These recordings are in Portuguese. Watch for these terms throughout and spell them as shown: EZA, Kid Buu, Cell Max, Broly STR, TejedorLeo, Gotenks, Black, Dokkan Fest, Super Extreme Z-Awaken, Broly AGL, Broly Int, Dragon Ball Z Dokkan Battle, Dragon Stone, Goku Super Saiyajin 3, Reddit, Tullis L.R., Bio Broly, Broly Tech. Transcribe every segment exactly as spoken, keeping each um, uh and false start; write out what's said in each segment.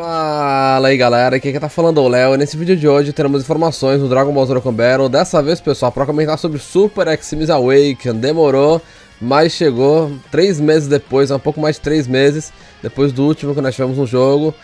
Fala aí galera, aqui que tá falando o Léo e nesse vídeo de hoje teremos informações do Dragon Ball Z Dokkan Battle. Dessa vez, pessoal, para comentar sobre Super Extreme Z-Awaken. Demorou, mas chegou três meses depois, um pouco mais de três meses depois do último que nós tivemos no jogo.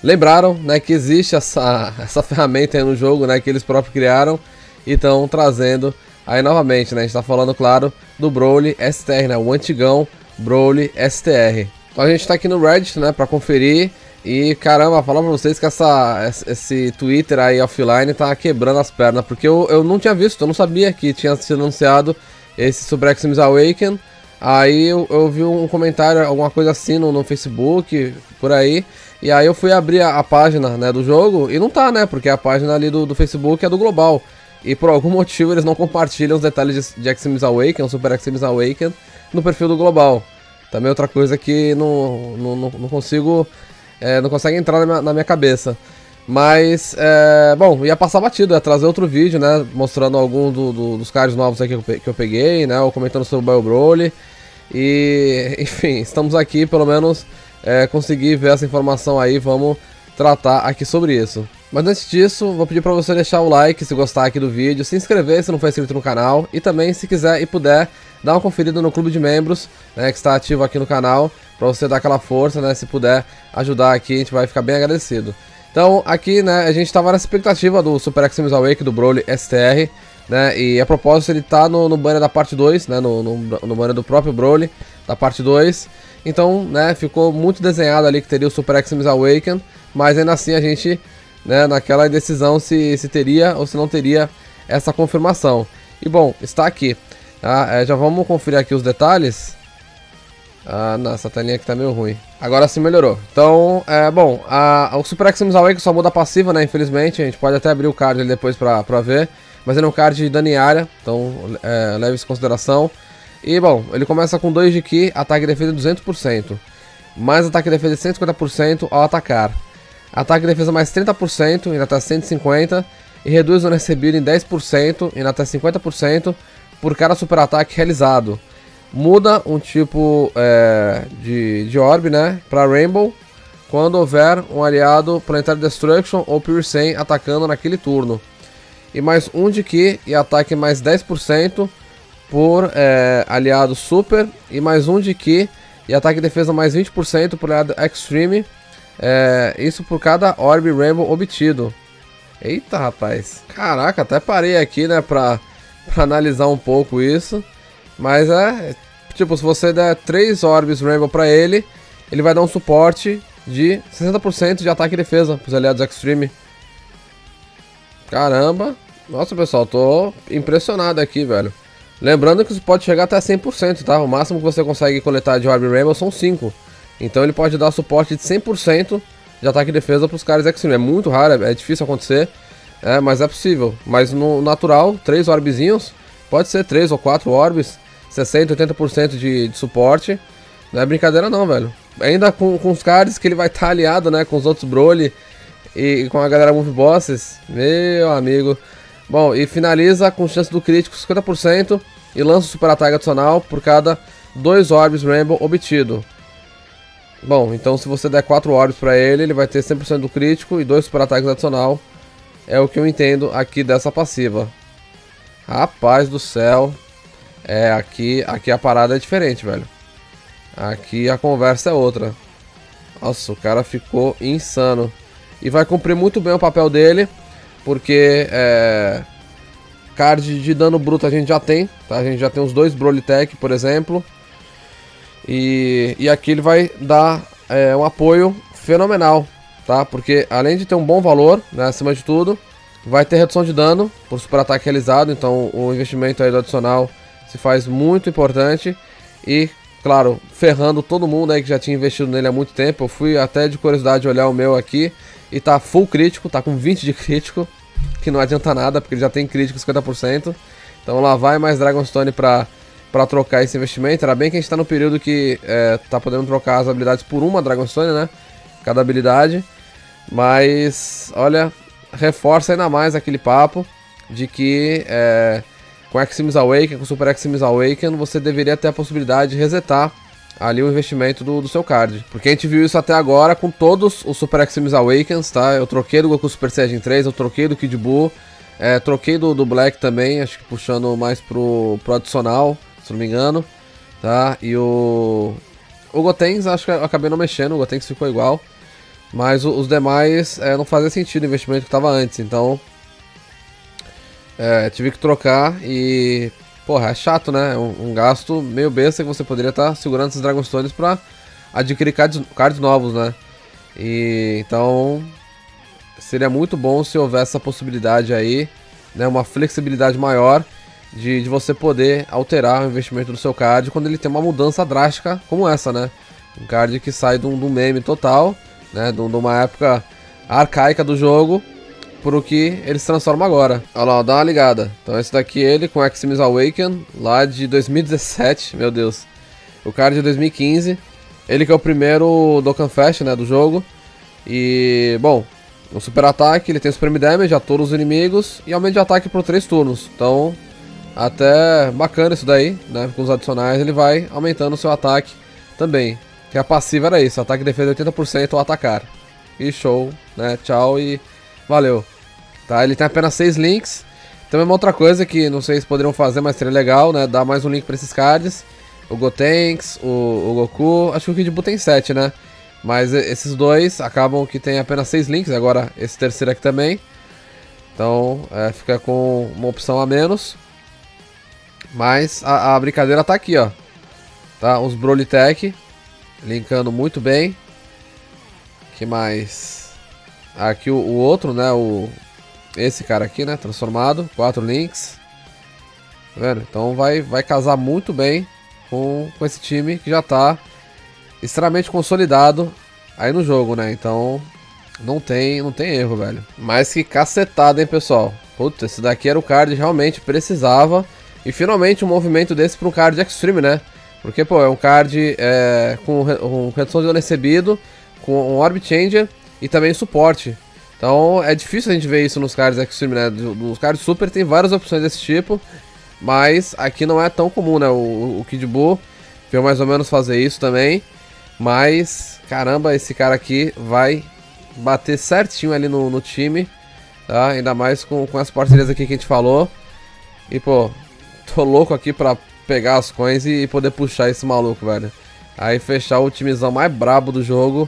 Lembraram, né, que existe essa, essa ferramenta aí no jogo, né, que eles próprios criaram e estão trazendo aí novamente, né. A gente tá falando, claro, do Broly S T R, né, o antigão Broly S T R. Então a gente tá aqui no Reddit, né, pra conferir. E caramba, falar pra vocês que essa, esse Twitter aí offline tá quebrando as pernas. Porque eu, eu não tinha visto, eu não sabia que tinha sido anunciado esse Super Extreme Z-Awaken. Aí eu, eu vi um comentário, alguma coisa assim no, no Facebook, por aí. E aí eu fui abrir a, a página, né, do jogo e não tá, né, porque a página ali do, do Facebook é do global. E por algum motivo eles não compartilham os detalhes de, de Extreme Z-Awaken, Super Extreme Z-Awaken, no perfil do global. Também outra coisa que não, não, não consigo... É, não consegue entrar na minha, na minha cabeça. Mas, é, bom, ia passar batido, ia trazer outro vídeo, né, mostrando algum do, do, dos cards novos aqui que eu peguei, né, ou comentando sobre o Bio Broly. E, enfim, estamos aqui, pelo menos, é, consegui ver essa informação aí, vamos tratar aqui sobre isso. Mas antes disso, vou pedir pra você deixar o like se gostar aqui do vídeo, se inscrever se não for inscrito no canal, e também, se quiser e puder, dá uma conferida no clube de membros, né, que está ativo aqui no canal, para você dar aquela força, né, se puder ajudar aqui, a gente vai ficar bem agradecido. Então, aqui, né, a gente estava nessa expectativa do Super Extreme Z-Awaken do Broly S T R, né, e a propósito ele tá no, no banner da parte dois, né, no, no, no banner do próprio Broly, da parte dois, então, né, ficou muito desenhado ali que teria o Super Extreme Z-Awaken, mas ainda assim a gente, né, naquela indecisão se, se teria ou se não teria essa confirmação. E bom, está aqui. Ah, é, já vamos conferir aqui os detalhes. Ah, não, essa telinha aqui tá meio ruim. Agora sim melhorou. Então, é, bom, a, o Super Extreme Z-Awaken só muda a passiva, né, infelizmente. A gente pode até abrir o card ali depois pra, pra ver. Mas ele é um card de dano em área, então é, leve isso em consideração. E bom, ele começa com dois de Ki, ataque e defesa duzentos por cento. Mais ataque e defesa cento e cinquenta por cento ao atacar. Ataque e defesa mais trinta por cento, indo até cento e cinquenta por cento. E reduz o dano recebido em dez por cento, indo até cinquenta por cento. Por cada super ataque realizado. Muda um tipo é, de, de orb, né, para Rainbow quando houver um aliado Planetary Destruction ou Pure cem atacando naquele turno. E mais um de Ki e ataque mais dez por cento por é, aliado super. E mais um de Ki e ataque e defesa mais vinte por cento por aliado Extreme. É, isso por cada orb Rainbow obtido. Eita, rapaz. Caraca, até parei aqui, né, pra... Pra analisar um pouco isso. Mas é... Tipo, se você der três orbes Rainbow pra ele, ele vai dar um suporte de sessenta por cento de ataque e defesa pros aliados Extreme. Caramba. Nossa, pessoal, tô impressionado aqui, velho. Lembrando que isso pode chegar até cem por cento, tá? O máximo que você consegue coletar de orbe Rainbow são cinco. Então ele pode dar suporte de cem por cento de ataque e defesa pros caras Extreme. É muito raro, é difícil acontecer. É, mas é possível. Mas no natural, três orbezinhos, pode ser três ou quatro orbes, sessenta por cento, oitenta por cento de, de suporte. Não é brincadeira não, velho. Ainda com, com os cards que ele vai estar tá aliado, né, com os outros Broly e, e com a galera Move Bosses. Meu amigo. Bom, e finaliza com chance do crítico cinquenta por cento e lança o super ataque adicional por cada dois orbes Rainbow obtido. Bom, então se você der quatro orbes pra ele, ele vai ter cem por cento do crítico e dois super ataques adicional. É o que eu entendo aqui dessa passiva. Rapaz do céu. É, aqui, aqui a parada é diferente, velho. Aqui a conversa é outra. Nossa, o cara ficou insano. E vai cumprir muito bem o papel dele. Porque é, card de dano bruto a gente já tem, tá? A gente já tem os dois Broly Tech, por exemplo. E, e aqui ele vai dar é, um apoio fenomenal, tá? Porque além de ter um bom valor, né, acima de tudo, vai ter redução de dano por super ataque realizado. Então o investimento aí do adicional se faz muito importante. E claro, ferrando todo mundo aí que já tinha investido nele há muito tempo. Eu fui até de curiosidade olhar o meu aqui e tá full crítico, tá com vinte de crítico, que não adianta nada porque ele já tem crítico cinquenta por cento. Então lá vai mais Dragon Stone pra, pra trocar esse investimento. Era bem que a gente tá no período que é, tá podendo trocar as habilidades por uma Dragon Stone, né, cada habilidade. Mas, olha, reforça ainda mais aquele papo de que é, com Extreme Z-Awaken, com Super Extreme Z-Awaken, você deveria ter a possibilidade de resetar ali o investimento do, do seu card. Porque a gente viu isso até agora com todos os Super Extreme Z-Awakens, tá? Eu troquei do Goku Super Saiyajin três, eu troquei do Kid Buu, é, troquei do, do Black também, acho que puxando mais pro, pro adicional, se não me engano, tá? E o... o Gotenks, acho que eu acabei não mexendo, o Gotenks ficou igual. Mas os demais é, não fazia sentido o investimento que estava antes, então... É, tive que trocar e... Porra, é chato, né? Um, um gasto meio besta que você poderia estar tá segurando esses Dragon Stones pra adquirir cards, cards novos, né? E então seria muito bom se houvesse essa possibilidade aí, né? Uma flexibilidade maior de, de você poder alterar o investimento do seu card quando ele tem uma mudança drástica como essa, né? Um card que sai de um meme total, né? De uma época arcaica do jogo, por o que ele se transforma agora. Olha lá, ó, dá uma ligada. Então esse daqui ele com Extreme Awaken, lá de dois mil e dezessete, meu Deus. O card de dois mil e quinze, ele que é o primeiro Dokkan Fest, né, do jogo. E, bom, no super ataque ele tem Supreme Damage a todos os inimigos e aumento de ataque por três turnos. Então, até bacana isso daí, né, com os adicionais ele vai aumentando o seu ataque também. Que a passiva era isso, ataque e defesa oitenta por cento ao atacar. E show, né, tchau e valeu. Tá, ele tem apenas seis links. Então é uma outra coisa que não sei se poderiam fazer, mas seria legal, né? Dar mais um link pra esses cards. O Gotenks, o, o Goku. Acho que o Kid Buu tem sete, né? Mas esses dois acabam que tem apenas seis links. Agora esse terceiro aqui também. Então é, fica com uma opção a menos. Mas a, a brincadeira tá aqui, ó. Tá? Os Broly Tech linkando muito bem. Que mais? Aqui o, o outro, né? O... Esse cara aqui, né, transformado, quatro links, tá vendo? Então vai, vai casar muito bem com, com esse time que já tá extremamente consolidado aí no jogo, né? Então não tem, não tem erro, velho. Mas que cacetada, hein, pessoal? Puta, esse daqui era o card que realmente precisava. E finalmente um movimento desse para um card extreme, né? Porque, pô, é um card é, com, com redução de dano recebido, com um Orb Changer e também suporte. Então é difícil a gente ver isso nos cards Extreme, né? Nos cards Super tem várias opções desse tipo, mas aqui não é tão comum, né? O, o Kid Buu veio mais ou menos fazer isso também, mas caramba, esse cara aqui vai bater certinho ali no, no time, tá? Ainda mais com, com as parcerias aqui que a gente falou. E pô, tô louco aqui pra pegar as coins e poder puxar esse maluco, velho. Aí fechar o timezão mais brabo do jogo,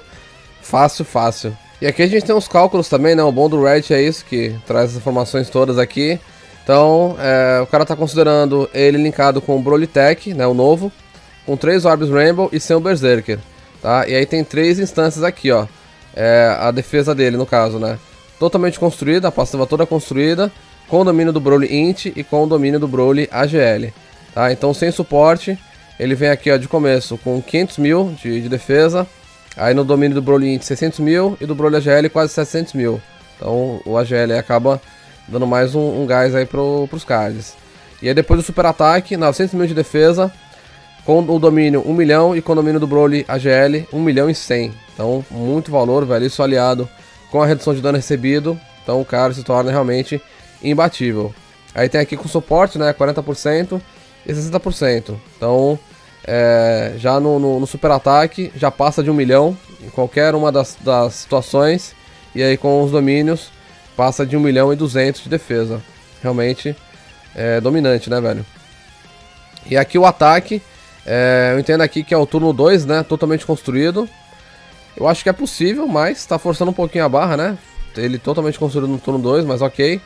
fácil, fácil. E aqui a gente tem uns cálculos também, né? O bom do Reddit é isso, que traz as informações todas aqui. Então, é, o cara tá considerando ele linkado com o Broly Tech, né? O novo, com três Orbs Rainbow e sem o Berserker, tá? E aí tem três instâncias aqui, ó. É, a defesa dele, no caso, né? Totalmente construída, a passiva toda construída, com o domínio do Broly Int e com o domínio do Broly A G L, tá? Então, sem suporte, ele vem aqui, ó, de começo com quinhentos mil de, de defesa. Aí no domínio do Broly Int seiscentos mil e do Broly A G L quase setecentos mil. Então o A G L acaba dando mais um, um gás aí pro, pros cards. E aí depois do super ataque, novecentos mil de defesa. Com o domínio um milhão e com o domínio do Broly A G L um milhão e cem. Então muito valor, velho. Isso aliado com a redução de dano recebido. Então o cara se torna realmente imbatível. Aí tem aqui com suporte, né, quarenta por cento e sessenta por cento. Então... É, já no, no, no super ataque já passa de um milhão em qualquer uma das, das situações. E aí com os domínios passa de um milhão e duzentos de defesa. Realmente é dominante, né, velho? E aqui o ataque é, eu entendo aqui que é o turno dois, né? Totalmente construído. Eu acho que é possível, mas tá forçando um pouquinho a barra, né? Ele totalmente construído no turno dois, mas ok.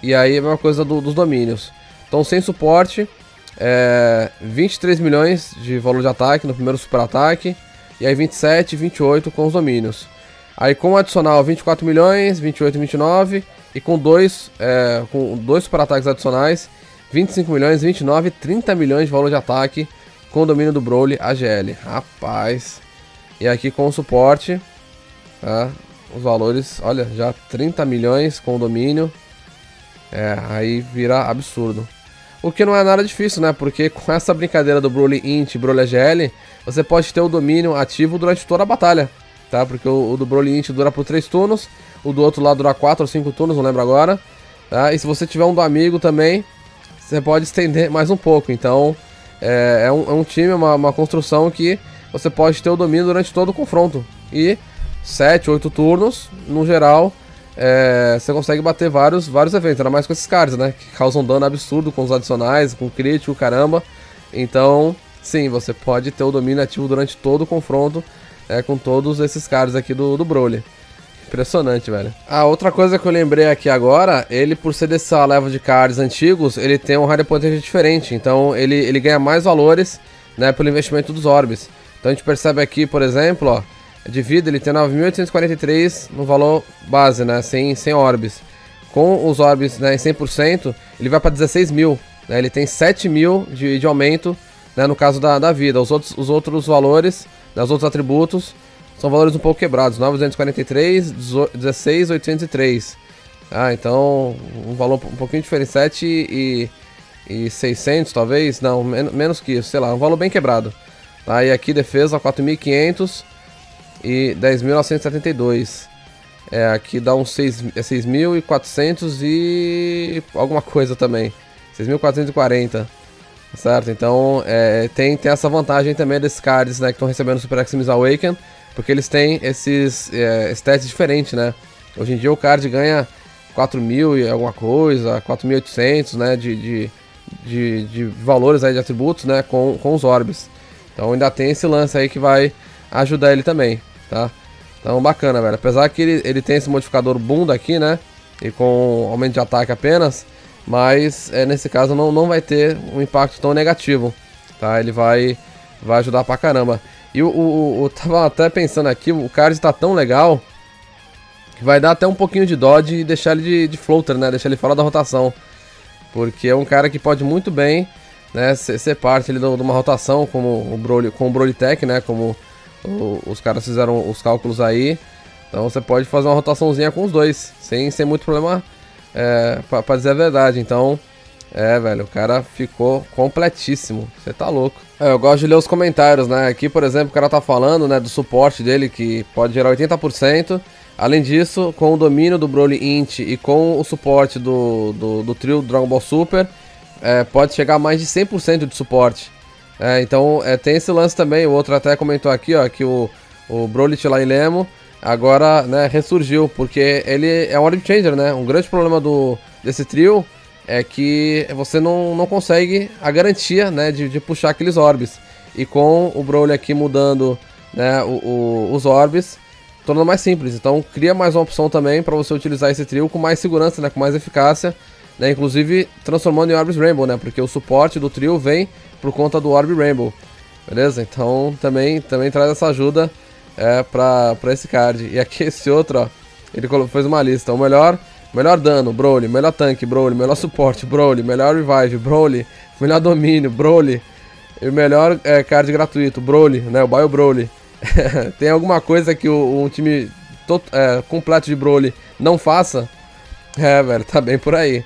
E aí é a mesma coisa do, dos domínios. Então sem suporte é, vinte e três milhões de valor de ataque no primeiro super ataque. E aí vinte e sete, vinte e oito com os domínios. Aí com o adicional vinte e quatro milhões, vinte e oito, vinte e nove. E com dois, é, com dois super ataques adicionais vinte e cinco milhões, vinte e nove, trinta milhões de valor de ataque com o domínio do Broly A G L. Rapaz. E aqui com o suporte tá? Os valores, olha, já trinta milhões com o domínio. É, aí vira absurdo. O que não é nada difícil, né? Porque com essa brincadeira do Broly Int e Broly A G L, você pode ter o domínio ativo durante toda a batalha, tá? Porque o, o do Broly Int dura por três turnos, o do outro lado dura quatro ou cinco turnos, não lembro agora, tá? E se você tiver um do amigo também, você pode estender mais um pouco. Então, é, é, um, é um time, uma, uma construção que você pode ter o domínio durante todo o confronto. E sete, oito turnos, no geral, é, você consegue bater vários, vários eventos. Ainda mais com esses cards, né? Que causam dano absurdo com os adicionais, com crítico, caramba. Então, sim, você pode ter o domínio ativo durante todo o confronto, é, com todos esses cards aqui do, do Broly. Impressionante, velho. A outra coisa que eu lembrei aqui agora, ele por ser dessa leva de cards antigos, ele tem um hard potential diferente, então ele, ele ganha mais valores, né, pelo investimento dos orbes. Então a gente percebe aqui, por exemplo, ó, de vida ele tem nove mil oitocentos e quarenta e três no valor base, né, sem, sem orbes. Com os orbes, né, em cem por cento, ele vai para dezesseis mil, né, ele tem sete mil de, de aumento, né, no caso da, da vida. Os outros, os outros valores, né, os outros atributos, são valores um pouco quebrados, nove mil duzentos e quarenta e três, dezesseis mil oitocentos e três. Ah, então um valor um pouquinho diferente, sete mil e seiscentos talvez, não, men menos que isso, sei lá, um valor bem quebrado. Tá, e aqui defesa quatro mil e quinhentos e dez mil novecentos e setenta e dois. É, aqui dá uns seis mil e quatrocentos e alguma coisa também, seis mil quatrocentos e quarenta. Certo, então é, tem, tem essa vantagem também desses cards, né, que estão recebendo o Super Extreme Z-Awaken, porque eles têm esses é, stats diferentes, né? Hoje em dia o card ganha quatro mil e alguma coisa, quatro mil e oitocentos, né, de, de, de, de valores aí de atributos, né, com, com os orbes. Então ainda tem esse lance aí que vai ajudar ele também, tá? Então bacana, velho. Apesar que ele, ele tem esse modificador bunda aqui, né, e com aumento de ataque apenas, mas é, nesse caso não, não vai ter um impacto tão negativo, tá? Ele vai, vai ajudar pra caramba. E o, o, o, eu tava até pensando aqui, o card tá tão legal que vai dar até um pouquinho de dó de deixar ele de, de floater, né? Deixar ele fora da rotação. Porque é um cara que pode muito bem, né, ser, ser parte ali de uma rotação como o Broly, com o Broly Tech, né? Como o, os caras fizeram os cálculos aí. Então você pode fazer uma rotaçãozinha com os dois, sem, sem muito problema, é, pra, pra dizer a verdade. Então... é, velho, o cara ficou completíssimo. Você tá louco. É, eu gosto de ler os comentários, né? Aqui, por exemplo, o cara tá falando, né, do suporte dele, que pode gerar oitenta por cento. Além disso, com o domínio do Broly Int e com o suporte do, do, do trio Dragon Ball Super, é, pode chegar a mais de cem por cento de suporte. É, então, é, tem esse lance também. O outro até comentou aqui, ó, que o, o Broly T-Lemo agora, né, ressurgiu, porque ele é um orb changer, né? Um grande problema do, desse trio é que você não, não consegue a garantia, né, de, de puxar aqueles orbes. E com o Broly aqui mudando, né, o, o, os orbes, torna mais simples. Então cria mais uma opção também para você utilizar esse trio com mais segurança, né, com mais eficácia, né, inclusive transformando em orbes Rainbow, né, porque o suporte do trio vem por conta do orb Rainbow. Beleza? Então também, também traz essa ajuda, é, para esse card. E aqui esse outro, ó, ele fez uma lista. O melhor... melhor dano, Broly. Melhor tanque, Broly. Melhor suporte, Broly. Melhor revive, Broly. Melhor domínio, Broly. E o melhor é, card gratuito, Broly, né? O Bio Broly. Tem alguma coisa que o, um time todo, é, completo de Broly não faça? É, velho, tá bem por aí.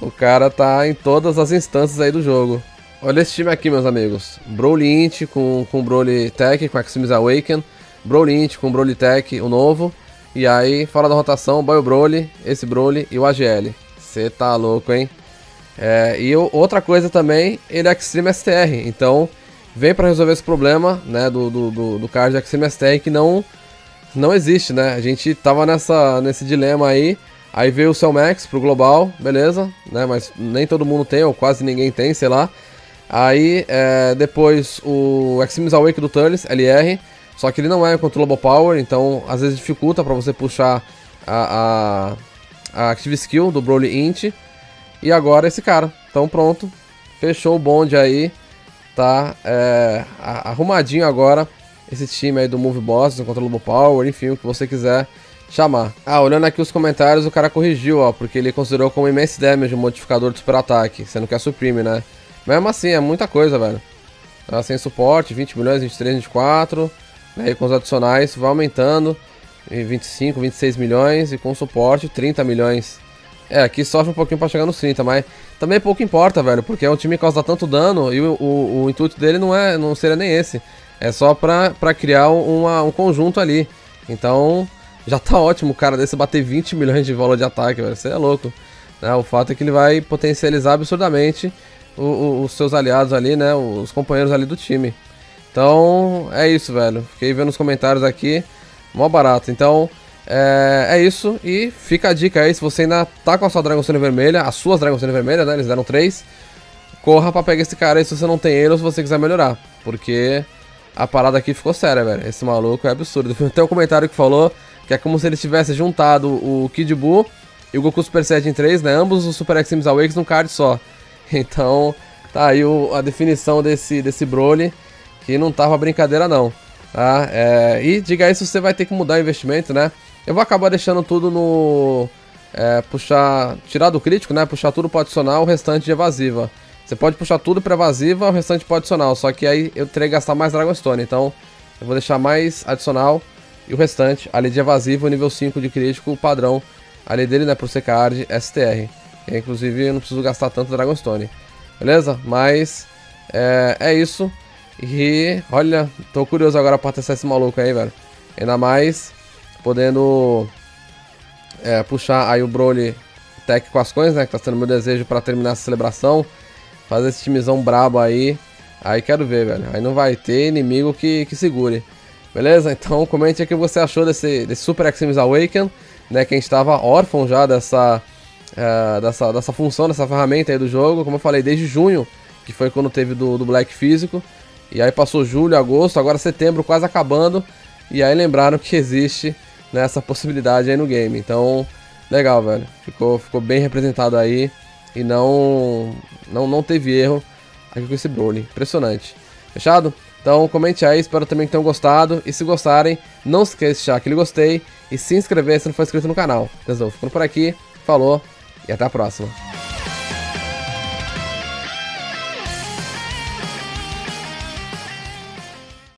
O cara tá em todas as instâncias aí do jogo. Olha esse time aqui, meus amigos. Broly Int com, com Broly Tech, com Extreme Z-Awaken. Broly Int com Broly Tech, o novo. E aí, fora da rotação, Bio Broly, esse Broly e o A G L. Você tá louco, hein? É, e eu, outra coisa também, ele é Extreme S T R. Então, vem pra resolver esse problema, né, do, do, do card de Extreme S T R que não, não existe, né? A gente tava nessa, nesse dilema aí, aí veio o Cell Max pro global, beleza, né? Mas nem todo mundo tem, ou quase ninguém tem, sei lá. Aí, é, depois o Extreme Z-Awaken do Tullis L R. Só que ele não é controllable power, então às vezes dificulta para você puxar a, a, a Active Skill do Broly Int. E agora esse cara. Então pronto, fechou o bonde aí. Tá é, arrumadinho agora esse time aí do Move Boss, do controllable power, enfim, o que você quiser chamar. Ah, olhando aqui os comentários, o cara corrigiu, ó, porque ele considerou como Immense Damage o modificador de super ataque. Você não quer suprimir, né? Mesmo assim, é muita coisa, velho. Tá sem suporte, vinte milhões, vinte e três, vinte e quatro... E com os adicionais vai aumentando em vinte e cinco, vinte e seis milhões e com suporte trinta milhões. É, aqui sofre um pouquinho para chegar nos trinta, mas também pouco importa, velho, porque é um time que causa tanto dano e o, o, o intuito dele não, é, não seria nem esse. É só pra, pra criar uma, um conjunto ali. Então já tá ótimo o cara desse bater vinte milhões de valor de ataque, velho, você é louco. Né? O fato é que ele vai potencializar absurdamente o, o, os seus aliados ali, né, os companheiros ali do time. Então, é isso, velho. Fiquei vendo os comentários aqui. Mó barato. Então, é, é isso. E fica a dica aí, se você ainda tá com a sua Dragon Stone vermelha, as suas Dragon Stone vermelhas, né? Eles deram três. Corra pra pegar esse cara aí se você não tem ele ou se você quiser melhorar. Porque a parada aqui ficou séria, velho. Esse maluco é absurdo. Tem um comentário que falou que é como se eles tivessem juntado o Kid Buu e o Goku Super Saiyajin três, né? Ambos os Super Extreme Z-Awakens num card só. Então, tá aí o, a definição desse, desse Broly, que não tava brincadeira não, tá? É, e diga aí se você vai ter que mudar o investimento, né? Eu vou acabar deixando tudo no... É, puxar... Tirar do crítico, né? Puxar tudo pra adicional, o restante de evasiva. Você pode puxar tudo pra evasiva, o restante pra adicional. Só que aí eu teria que gastar mais Dragon Stone, então eu vou deixar mais adicional e o restante ali de evasivo, nível cinco de crítico, o padrão ali dele, né, pro C K R S T R. E, inclusive eu não preciso gastar tanto Dragon Stone, beleza? Mas é, é isso. E olha, tô curioso agora pra testar esse maluco aí, velho. Ainda mais podendo é, puxar aí o Broly Tech com as coisas, né, que tá sendo meu desejo pra terminar essa celebração. Fazer esse timezão brabo aí. Aí quero ver, velho. Aí não vai ter inimigo que, que segure. Beleza? Então comente aqui o que você achou desse, desse Super Extreme Z-Awaken, né? Que a gente tava órfão já dessa, uh, dessa, dessa função, dessa ferramenta aí do jogo. Como eu falei, desde junho, que foi quando teve do, do Black físico. E aí passou julho, agosto, agora setembro quase acabando. E aí lembraram que existe, né, essa possibilidade aí no game. Então, legal, velho. Ficou, ficou bem representado aí. E não, não, não teve erro aqui com esse Broly. Impressionante. Fechado? Então comente aí, espero também que tenham gostado. E se gostarem, não se esqueça de deixar aquele gostei e se inscrever se não for inscrito no canal. Então, ficando por aqui, falou e até a próxima.